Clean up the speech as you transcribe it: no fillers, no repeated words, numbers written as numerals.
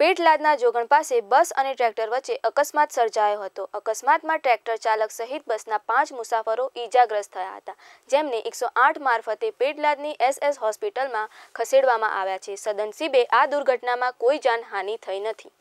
પેટલાદના જોગણ પાસે બસ અને ટ્રેક્ટર વચ્ચે અકસ્માત સર્જાયો હતો। અકસ્માતમાં ટ્રેક્ટર ચાલક સહિત બસના 5 મુસાફરો ઈજાગ્રસ્ત થયા હતા, જેમને 108 મારફતે પેટલાદની એસ.એસ.હોસ્પિટલમાં ખસેડવામાં આવ્યા છે। સદનસીબે આ દુર્ઘટનામાં કોઈ જાનહાનિ થઈ નથી।